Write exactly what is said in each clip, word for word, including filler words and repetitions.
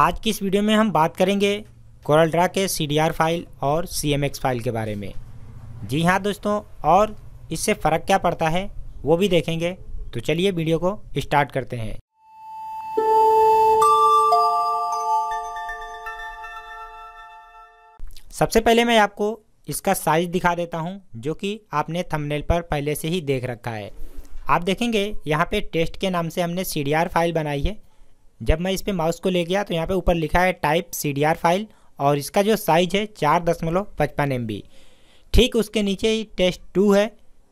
आज की इस वीडियो में हम बात करेंगे कोरलड्रा के सी डी आर फाइल और सी एम एक्स फाइल के बारे में। जी हाँ दोस्तों, और इससे फ़र्क क्या पड़ता है वो भी देखेंगे। तो चलिए वीडियो को स्टार्ट करते हैं। सबसे पहले मैं आपको इसका साइज़ दिखा देता हूँ, जो कि आपने थंबनेल पर पहले से ही देख रखा है। आप देखेंगे यहाँ पे टेस्ट के नाम से हमने सी डी आर फाइल बनाई है। जब मैं इस पे माउस को ले गया तो यहाँ पे ऊपर लिखा है type C D R file, और इसका जो साइज़ है चार दशमलव पचपन एम बी। ठीक उसके नीचे ही टेस्ट टू है,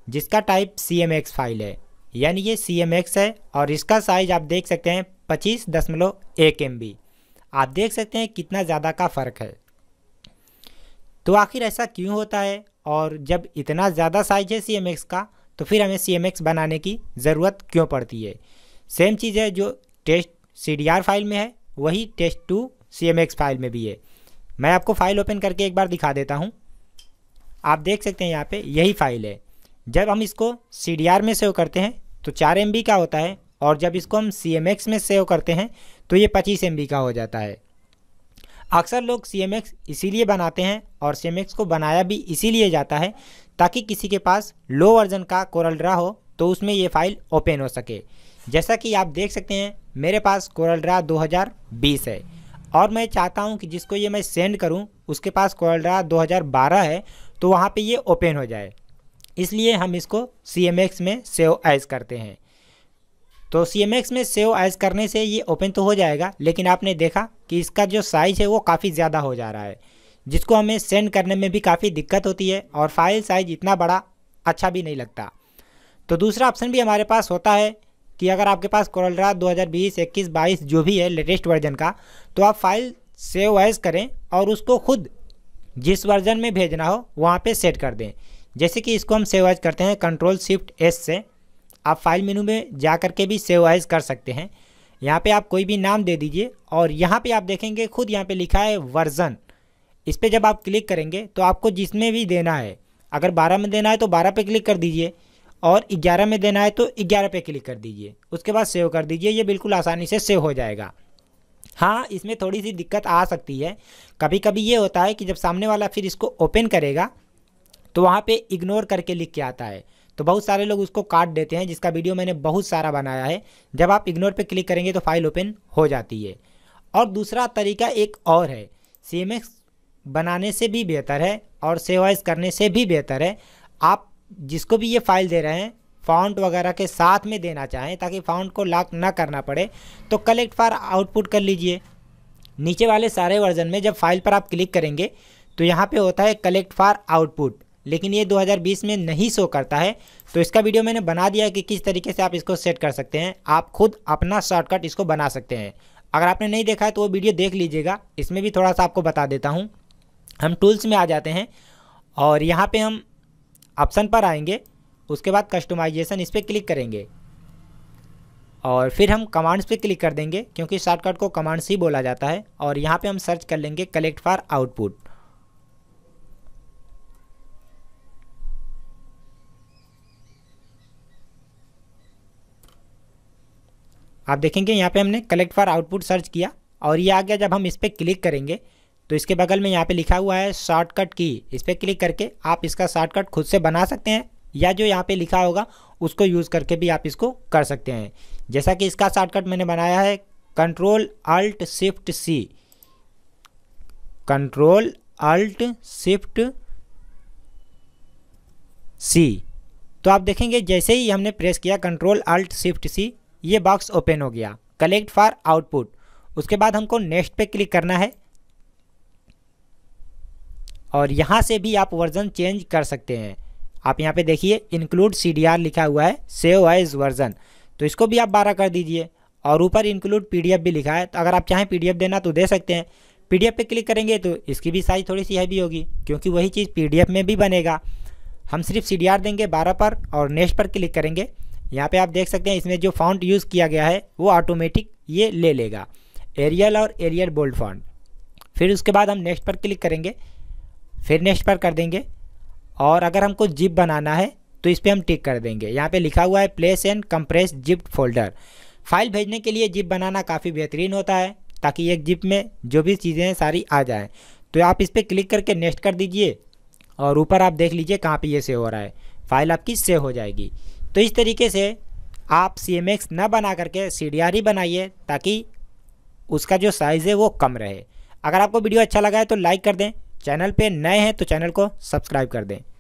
जिसका type C M X file है, यानी ये सी एम एक्स है, और इसका साइज़ आप देख सकते हैं पच्चीस दशमलव एक एम बी। आप देख सकते हैं कितना ज़्यादा का फ़र्क है। तो आखिर ऐसा क्यों होता है, और जब इतना ज़्यादा साइज़ है सी एम एक्स का तो फिर हमें सी एम एक्स बनाने की ज़रूरत क्यों पड़ती है। सेम चीज़ है जो test C D R file में है, वही test two C M X file में भी है। मैं आपको फ़ाइल ओपन करके एक बार दिखा देता हूं। आप देख सकते हैं यहाँ पे यही फ़ाइल है। जब हम इसको सी डी आर में सेव करते हैं तो चार एम बी का होता है, और जब इसको हम सी एम एक्स में सेव करते हैं तो ये पच्चीस एम बी का हो जाता है। अक्सर लोग सी एम एक्स इसीलिए बनाते हैं, और सी एम एक्स को बनाया भी इसीलिए जाता है ताकि किसी के पास लो वर्जन का कोरलड्रा हो तो उसमें ये फ़ाइल ओपन हो सके। जैसा कि आप देख सकते हैं मेरे पास कोरलड्रा दो हज़ार बीस है, और मैं चाहता हूं कि जिसको ये मैं सेंड करूं उसके पास कोरलड्रा दो हज़ार बारह है, तो वहां पे ये ओपन हो जाए। इसलिए हम इसको सी एम एक्स में सेव एज करते हैं। तो सी एम एक्स में सेव एज करने से ये ओपन तो हो जाएगा, लेकिन आपने देखा कि इसका जो साइज़ है वो काफ़ी ज़्यादा हो जा रहा है, जिसको हमें सेंड करने में भी काफ़ी दिक्कत होती है, और फाइल साइज़ इतना बड़ा अच्छा भी नहीं लगता। तो दूसरा ऑप्शन भी हमारे पास होता है कि अगर आपके पास कोरलड्रा दो हज़ार बीस, इक्कीस, बाईस जो भी है लेटेस्ट वर्जन का, तो आप फाइल सेव एज करें और उसको खुद जिस वर्जन में भेजना हो वहाँ पे सेट कर दें। जैसे कि इसको हम सेव एज करते हैं कंट्रोल शिफ्ट एस से। आप फाइल मेनू में जा कर के भी सेव एज कर सकते हैं। यहाँ पे आप कोई भी नाम दे दीजिए, और यहाँ पे आप देखेंगे खुद यहाँ पे लिखा है वर्जन। इस पर जब आप क्लिक करेंगे तो आपको जिसमें भी देना है, अगर बारह में देना है तो बारह पे क्लिक कर दीजिए, और ग्यारह में देना है तो ग्यारह पे क्लिक कर दीजिए। उसके बाद सेव कर दीजिए, ये बिल्कुल आसानी से सेव हो जाएगा। हाँ, इसमें थोड़ी सी दिक्कत आ सकती है, कभी कभी ये होता है कि जब सामने वाला फिर इसको ओपन करेगा तो वहाँ पे इग्नोर करके लिख के आता है, तो बहुत सारे लोग उसको काट देते हैं, जिसका वीडियो मैंने बहुत सारा बनाया है। जब आप इग्नोर पे क्लिक करेंगे तो फाइल ओपन हो जाती है। और दूसरा तरीका एक और है, सी एम एक्स बनाने से भी बेहतर है और सेव एज करने से भी बेहतर है। आप जिसको भी ये फाइल दे रहे हैं फॉन्ट वगैरह के साथ में देना चाहें, ताकि फॉन्ट को लॉक ना करना पड़े, तो कलेक्ट फॉर आउटपुट कर लीजिए। नीचे वाले सारे वर्जन में जब फाइल पर आप क्लिक करेंगे तो यहाँ पे होता है कलेक्ट फॉर आउटपुट, लेकिन ये दो हज़ार बीस में नहीं शो करता है। तो इसका वीडियो मैंने बना दिया है कि किस तरीके से आप इसको सेट कर सकते हैं। आप खुद अपना शॉर्टकट इसको बना सकते हैं। अगर आपने नहीं देखा है तो वो वीडियो देख लीजिएगा। इसमें भी थोड़ा सा आपको बता देता हूँ। हम टूल्स में आ जाते हैं और यहाँ पर हम ऑप्शन पर आएंगे, उसके बाद कस्टमाइजेशन इस पर क्लिक करेंगे, और फिर हम कमांड्स पे क्लिक कर देंगे, क्योंकि शॉर्टकट को कमांड्स ही बोला जाता है। और यहाँ पे हम सर्च कर लेंगे कलेक्ट फॉर आउटपुट। आप देखेंगे यहाँ पे हमने कलेक्ट फॉर आउटपुट सर्च किया और ये आ गया। जब हम इस पर क्लिक करेंगे तो इसके बगल में यहाँ पे लिखा हुआ है शॉर्टकट की। इस पर क्लिक करके आप इसका शॉर्टकट खुद से बना सकते हैं, या जो यहाँ पे लिखा होगा उसको यूज़ करके भी आप इसको कर सकते हैं। जैसा कि इसका शॉर्टकट मैंने बनाया है control alt shift C, control alt shift C. तो आप देखेंगे जैसे ही हमने प्रेस किया कंट्रोल अल्ट शिफ्ट सी, ये बॉक्स ओपन हो गया कलेक्ट फॉर आउटपुट। उसके बाद हमको नेक्स्ट पे क्लिक करना है, और यहाँ से भी आप वर्जन चेंज कर सकते हैं। आप यहाँ पे देखिए इंक्लूड सी डी आर लिखा हुआ है सेव एज वर्जन, तो इसको भी आप बारह कर दीजिए, और ऊपर इंक्लूड पी डी एफ भी लिखा है, तो अगर आप चाहें पी डी एफ देना तो दे सकते हैं। पी डी एफ पे क्लिक करेंगे तो इसकी भी साइज़ थोड़ी सी हैवी होगी, क्योंकि वही चीज़ पी डी एफ में भी बनेगा। हम सिर्फ सी डी आर देंगे बारह पर और नेक्स्ट पर क्लिक करेंगे। यहाँ पर आप देख सकते हैं इसमें जो फॉन्ट यूज़ किया गया है वो ऑटोमेटिक ये ले लेगा, एरियल और एरियल बोल्ड फॉन्ट। फिर उसके बाद हम नेक्स्ट पर क्लिक करेंगे, फिर नेक्स्ट पर कर देंगे, और अगर हमको जिप बनाना है तो इस पर हम टिक कर देंगे। यहाँ पे लिखा हुआ है place and compress zip folder. File भेजने के लिए जिप बनाना काफ़ी बेहतरीन होता है, ताकि एक जिप में जो भी चीज़ें सारी आ जाएँ। तो आप इस पर क्लिक करके नेक्स्ट कर दीजिए और ऊपर आप देख लीजिए कहाँ पे ये सेव हो रहा है, फाइल आपकी सेव हो जाएगी। तो इस तरीके से आप सी एम एक्स ना बना करके सी डी आर ही बनाइए ताकि उसका जो साइज़ है वो कम रहे। अगर आपको वीडियो अच्छा लगा है तो लाइक कर दें, चैनल पे नए हैं तो चैनल को सब्सक्राइब कर दें।